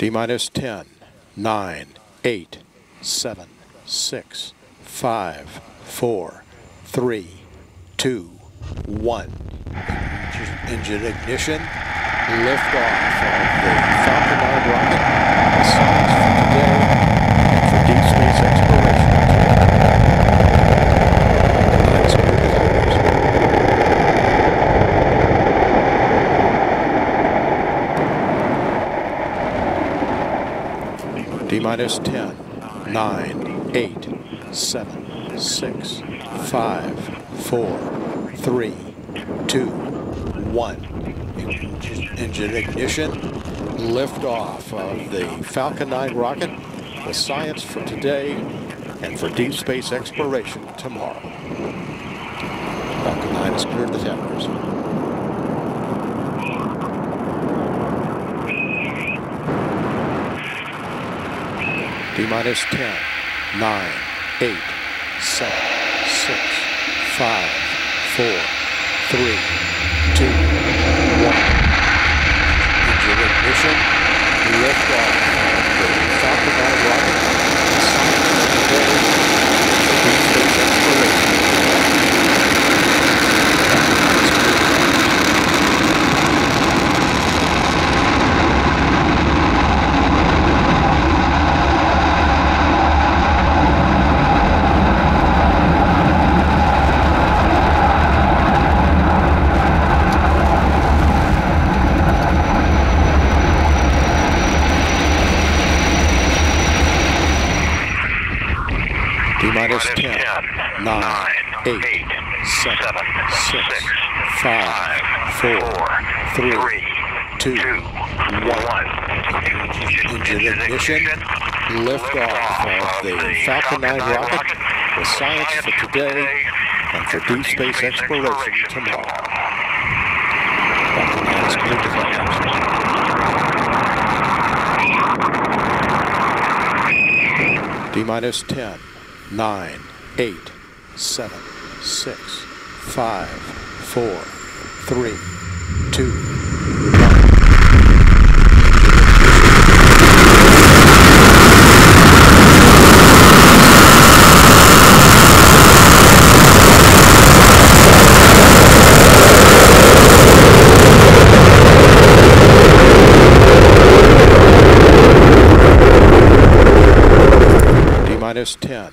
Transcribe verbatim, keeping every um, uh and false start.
T-minus ten, nine, eight, seven, six, five, four, three, two, one. Engine ignition, lift off of the Falcon nine rocket. The science for today and for deep space exploration. D minus ten, nine, eight, seven, six, five, four, three, two, one. Engine ignition, liftoff of the Falcon nine rocket, the science for today and for deep space exploration tomorrow. Falcon nine has cleared the towers. T-minus ten, nine, eight, seven, six, five, four, three, two, one. Engine ignition, liftoff of the Falcon nine rocket, the science for today, for deep space exploration. Minus ten, nine, eight, seven, six, five, four, three, two, one. Engine ignition, liftoff of the Falcon nine rocket, the science for today and for deep space exploration tomorrow. Falcon nine is cleared to fly. D minus ten. Nine, eight, seven, six, five, four, three, two, one. D minus ten.